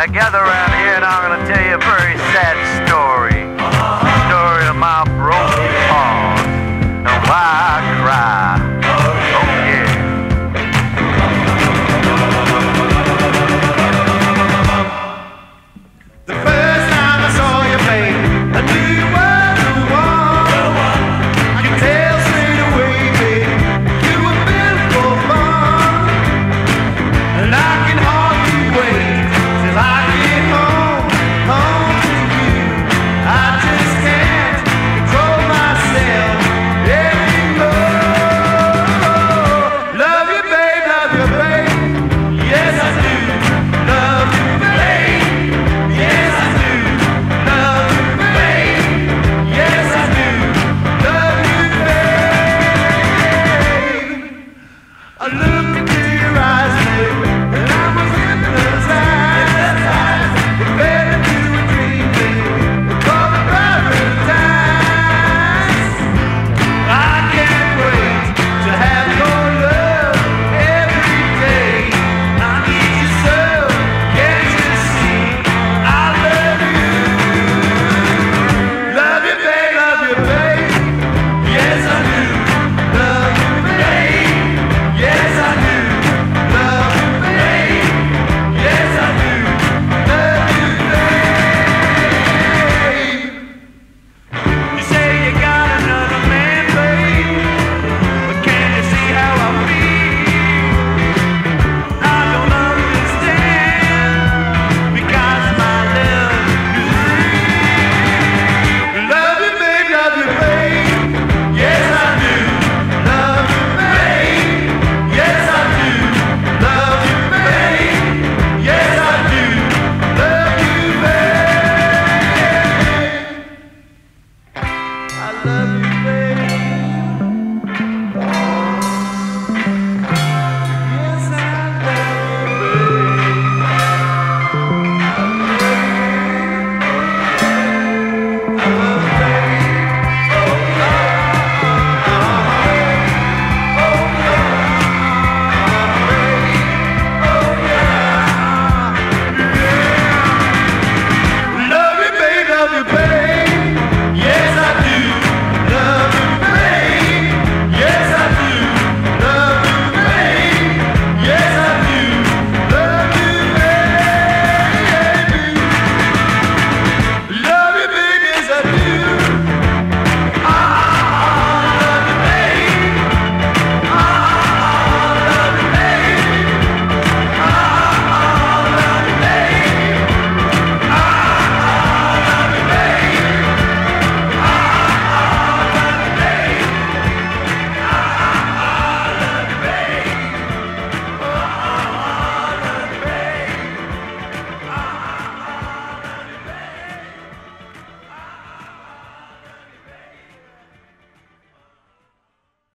Now gather around here and I'm gonna tell you a very sad story. The story of my broken heart and why I cry. Oh yeah. The first time I saw you, babe, I knew you were the one. I could tell straight away, babe, you were built for fun. And I can hardly wait till I get home, home to you. I just can't control myself anymore. Love you, babe, yes I do. Love you, babe, yes I do. Love you, babe, yes I do. Love you, babe. I looked into your eyes, babe, and I was hypnotized. It fell into a dream, babe, called paradise. I can't wait to have your love every day. I need you so, can't you see? I love you. Love you, babe, love you, babe. Yes, I do. Love you, babe. Yes, I do. Love you, babe. Yes, I do. Love you, babe. You say you got another man, babe, but can you see how I feel? I don't understand, because my love is real. Love you, babe, yes I do. Love you, babe, yes I do. Love you, babe, yes I do. Love you, babe. I love you.